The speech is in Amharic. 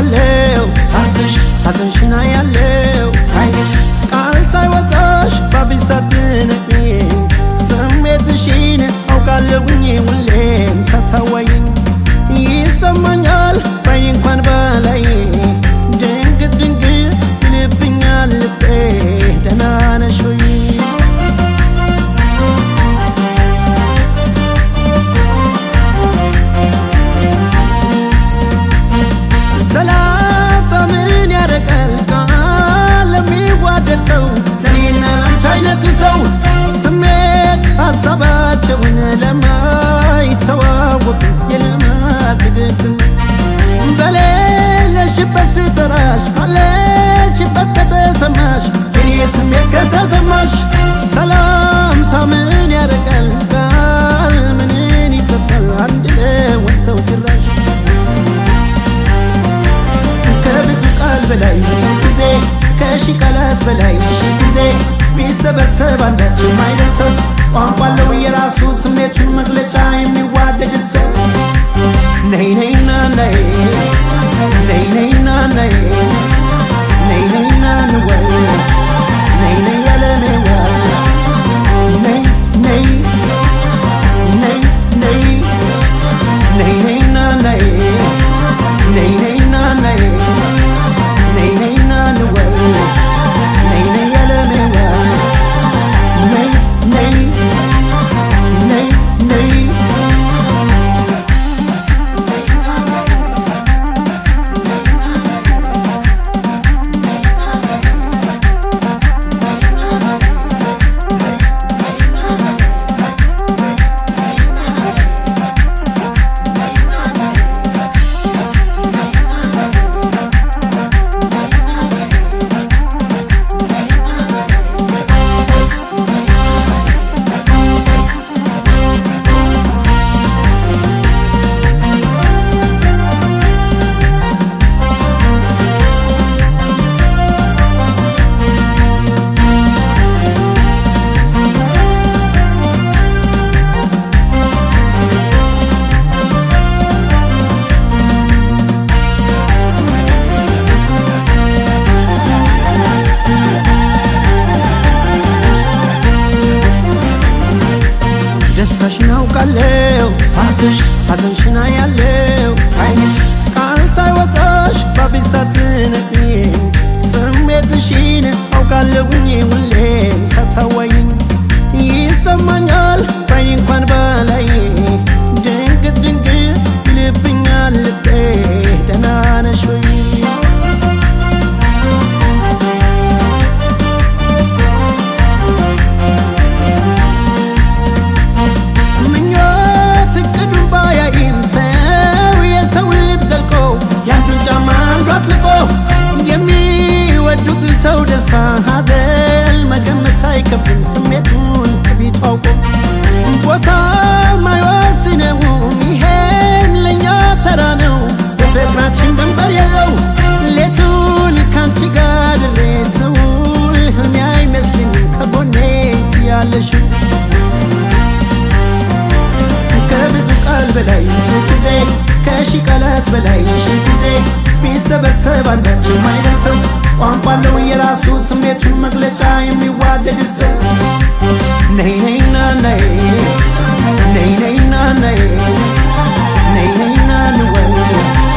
할래요. 하선 신나야 할래요. 가을 사이와 바비 사트는 성매드시는 오갈려군이 울림 사타와인 이섬만열 바인관 발라이 댕긋댕긋 빌리빙알 때 대나나 쇼이 사바ቸውን ለማይተዋወቅ የለማትግትም በሌለሽበት ስጠራሽ ባለሽበት ከተሰማሽ እኔ ስሜት ከተሰማሽ ሰላምታ ምን ያደርጋል ቃል ምንን ይጠጣል አንድ ለወን ሰው ግራሽ ከብዙ ቃል በላይ ሰው ጊዜ ከሺ ቃላት በላይ ሺ ጊዜ ቢሰበሰብ አንዳችም አይደርሰው ቋንቋለው የራሱ ስሜቱን መግለጫ የሚዋደድ ሰው ነይ ነይና ነይ ነይ ነይና ነይ ነይ ነይና ነይ ነይ ነይ ያለኔ ነይ ነይ ነይ ነይ ነይ ነይና ነይ ነይ ነይና ነይ ነይ ነይና ነይ nay nay na nay nay nay na nay